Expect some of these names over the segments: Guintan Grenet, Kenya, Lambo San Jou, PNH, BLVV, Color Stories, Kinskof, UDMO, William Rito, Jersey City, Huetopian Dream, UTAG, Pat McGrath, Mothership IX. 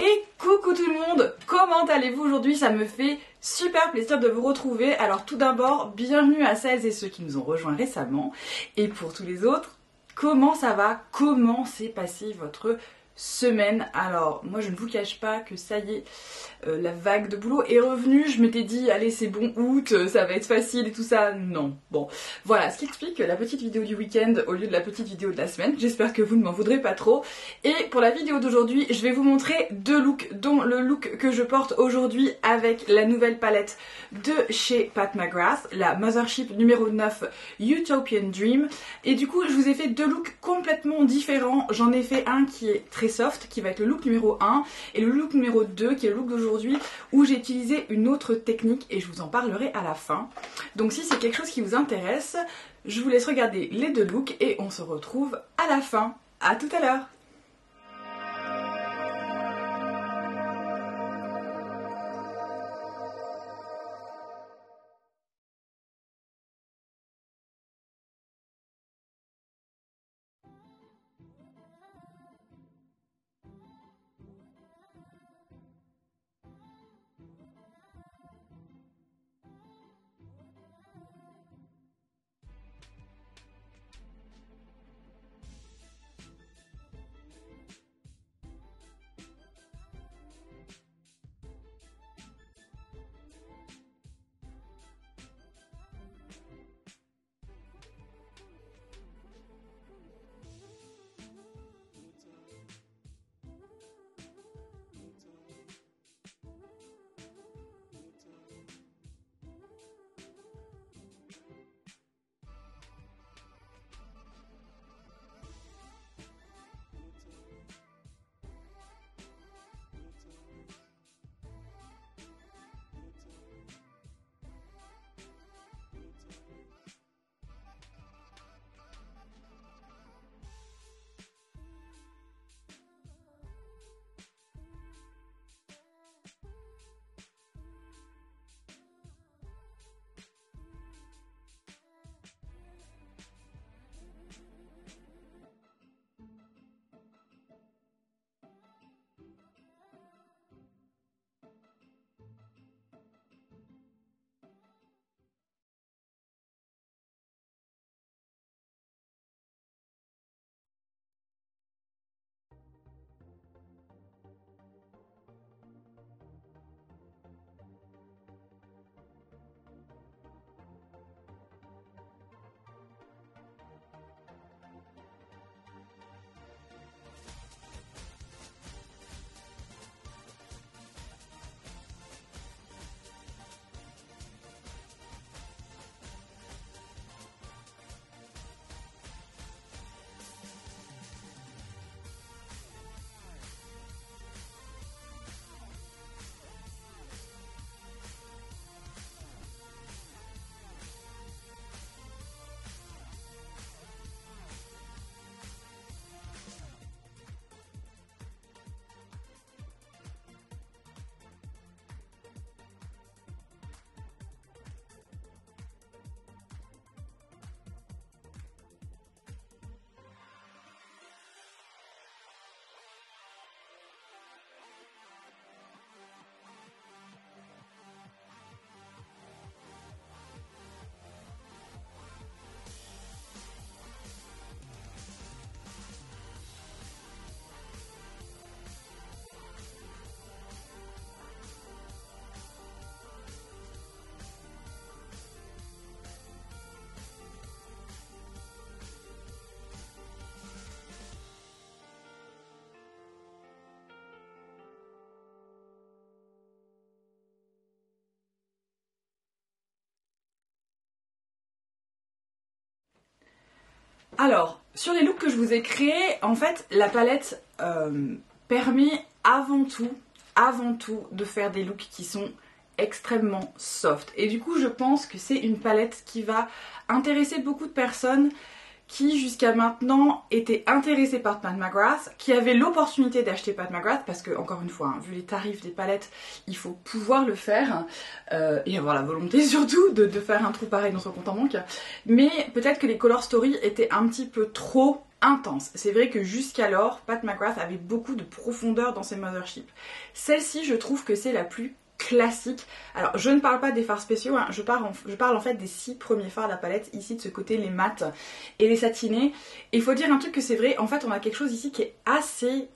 Et coucou tout le monde, comment allez-vous aujourd'hui? Ça me fait super plaisir de vous retrouver. Alors tout d'abord, bienvenue à celles et ceux qui nous ont rejoints récemment. Et pour tous les autres, comment ça va? Comment s'est passée votre semaine? Alors moi je ne vous cache pas que ça y est, la vague de boulot est revenue. Je m'étais dit, allez c'est bon août, ça va être facile et tout ça. Non, bon, voilà ce qui explique la petite vidéo du week-end au lieu de la petite vidéo de la semaine. J'espère que vous ne m'en voudrez pas trop. Et pour la vidéo d'aujourd'hui, je vais vous montrer deux looks, dont le look que je porte aujourd'hui avec la nouvelle palette de chez Pat McGrath, la Mothership numéro 9 Huetopian Dream. Et du coup je vous ai fait deux looks complètement différents. J'en ai fait un qui est très soft, qui va être le look numéro 1, et le look numéro 2 qui est le look d'aujourd'hui où j'ai utilisé une autre technique et je vous en parlerai à la fin. Donc si c'est quelque chose qui vous intéresse, je vous laisse regarder les deux looks et on se retrouve à la fin. À tout à l'heure! Alors, sur les looks que je vous ai créés, en fait, la palette permet avant tout de faire des looks qui sont extrêmement soft. Et du coup, je pense que c'est une palette qui va intéresser beaucoup de personnes qui, jusqu'à maintenant, étaient intéressées par Pat McGrath, qui avaient l'opportunité d'acheter Pat McGrath, parce que, encore une fois, hein, vu les tarifs des palettes, il faut pouvoir le faire, et avoir la volonté surtout de faire un trou pareil dans son compte en banque. Mais peut-être que les Color Stories étaient un petit peu trop intense. C'est vrai que jusqu'alors, Pat McGrath avait beaucoup de profondeur dans ses motherships. Celle-ci, je trouve que c'est la plus classique. Alors, je ne parle pas des phares spéciaux, hein. je parle en fait des 6 premiers phares de la palette, ici de ce côté, les mates et les satinés. Et il faut dire un truc que c'est vrai, en fait, on a quelque chose ici qui est assez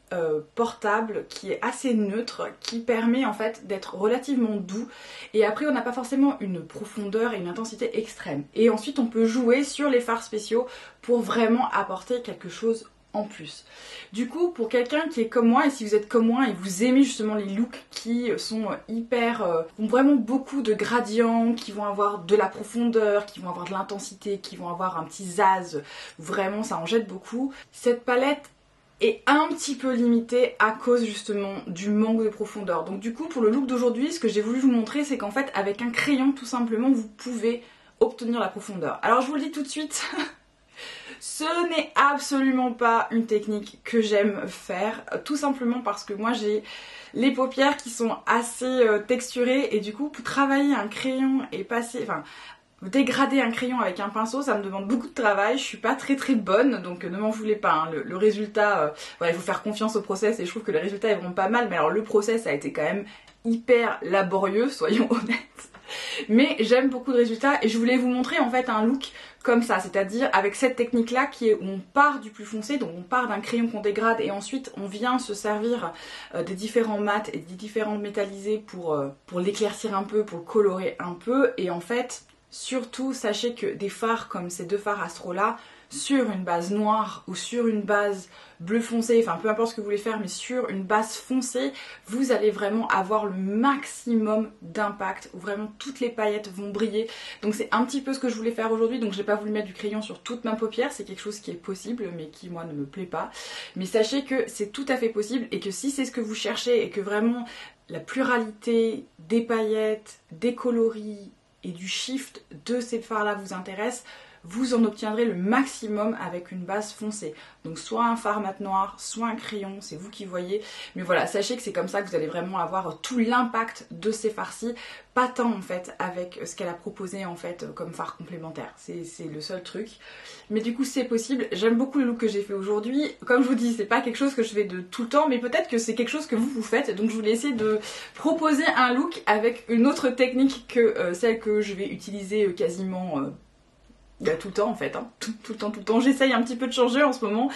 portable, qui est assez neutre, qui permet en fait d'être relativement doux. Et après, on n'a pas forcément une profondeur et une intensité extrême. Et ensuite, on peut jouer sur les phares spéciaux pour vraiment apporter quelque chose en plus. Du coup, pour quelqu'un qui est comme moi, et si vous êtes comme moi et vous aimez justement les looks qui sont hyper, ont vraiment beaucoup de gradients, qui vont avoir de la profondeur, qui vont avoir de l'intensité, qui vont avoir un petit zaz, vraiment ça en jette beaucoup, cette palette est un petit peu limitée à cause justement du manque de profondeur. Donc du coup, pour le look d'aujourd'hui, ce que j'ai voulu vous montrer, c'est qu'en fait avec un crayon tout simplement, vous pouvez obtenir la profondeur. Alors je vous le dis tout de suite, ce n'est absolument pas une technique que j'aime faire, tout simplement parce que moi j'ai les paupières qui sont assez texturées et du coup pour travailler un crayon et passer, enfin dégrader un crayon avec un pinceau, ça me demande beaucoup de travail, je suis pas très bonne, donc ne m'en voulez pas, hein. Le résultat, voilà, il faut faire confiance au process et je trouve que les résultats ils vont pas mal, mais alors le process a été quand même hyper laborieux, soyons honnêtes. Mais j'aime beaucoup de résultats et je voulais vous montrer en fait un look comme ça, c'est-à-dire avec cette technique là qui est où on part du plus foncé, donc on part d'un crayon qu'on dégrade et ensuite on vient se servir des différents mats et des différents métallisés pour l'éclaircir un peu, pour le colorer un peu. Et en fait surtout sachez que des fards comme ces 2 fards Astro là, sur une base noire ou sur une base bleu foncé, enfin peu importe ce que vous voulez faire, mais sur une base foncée, vous allez vraiment avoir le maximum d'impact, où vraiment toutes les paillettes vont briller. Donc c'est un petit peu ce que je voulais faire aujourd'hui, donc j'ai pas voulu mettre du crayon sur toute ma paupière, c'est quelque chose qui est possible, mais qui moi ne me plaît pas. Mais sachez que c'est tout à fait possible, et que si c'est ce que vous cherchez, et que vraiment la pluralité des paillettes, des coloris, et du shift de ces fards là vous intéresse, vous en obtiendrez le maximum avec une base foncée. Donc soit un fard mat noir, soit un crayon, c'est vous qui voyez. Mais voilà, sachez que c'est comme ça que vous allez vraiment avoir tout l'impact de ces fards-ci. Pas tant en fait avec ce qu'elle a proposé en fait comme fard complémentaire. C'est le seul truc. Mais du coup c'est possible. J'aime beaucoup le look que j'ai fait aujourd'hui. Comme je vous dis, c'est pas quelque chose que je fais de tout le temps, mais peut-être que c'est quelque chose que vous faites. Donc je voulais essayer de proposer un look avec une autre technique que celle que je vais utiliser quasiment... tout le temps en fait, hein. tout le temps. J'essaye un petit peu de changer en ce moment,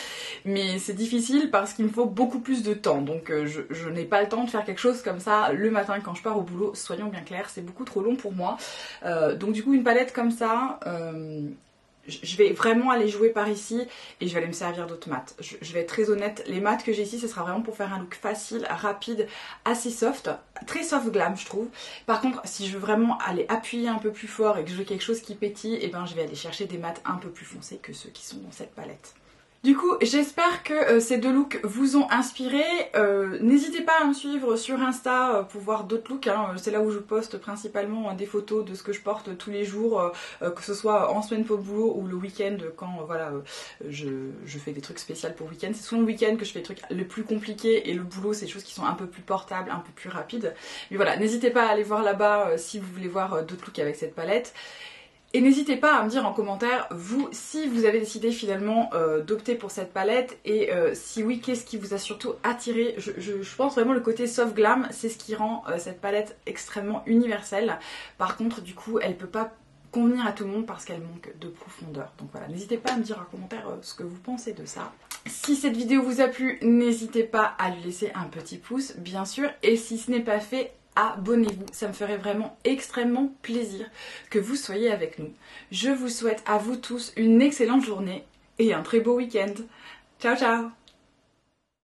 mais c'est difficile parce qu'il me faut beaucoup plus de temps. Donc je n'ai pas le temps de faire quelque chose comme ça le matin quand je pars au boulot, soyons bien clairs, c'est beaucoup trop long pour moi. Donc du coup une palette comme ça, je vais vraiment aller jouer par ici et je vais aller me servir d'autres mats. Je vais être très honnête, les mats que j'ai ici, ce sera vraiment pour faire un look facile, rapide, assez soft, très soft glam je trouve. Par contre, si je veux vraiment aller appuyer un peu plus fort et que je veux quelque chose qui pétille, eh ben, je vais aller chercher des mats un peu plus foncés que ceux qui sont dans cette palette. Du coup, j'espère que ces 2 looks vous ont inspiré. N'hésitez pas à me suivre sur Insta pour voir d'autres looks. Hein. C'est là où je poste principalement des photos de ce que je porte tous les jours, que ce soit en semaine pour le boulot ou le week-end quand voilà, je fais des trucs spéciaux pour le week-end. C'est souvent le week-end que je fais les trucs les plus compliqués et le boulot, c'est des choses qui sont un peu plus portables, un peu plus rapides. Mais voilà, n'hésitez pas à aller voir là-bas si vous voulez voir d'autres looks avec cette palette. Et n'hésitez pas à me dire en commentaire, vous, si vous avez décidé finalement d'opter pour cette palette et si oui, qu'est-ce qui vous a surtout attiré. Je pense vraiment le côté soft glam, c'est ce qui rend cette palette extrêmement universelle. Par contre, du coup, elle peut pas convenir à tout le monde parce qu'elle manque de profondeur. Donc voilà, n'hésitez pas à me dire en commentaire ce que vous pensez de ça. Si cette vidéo vous a plu, n'hésitez pas à lui laisser un petit pouce, bien sûr. Et si ce n'est pas fait, abonnez-vous, ça me ferait vraiment extrêmement plaisir que vous soyez avec nous. Je vous souhaite à vous tous une excellente journée et un très beau week-end. Ciao ciao!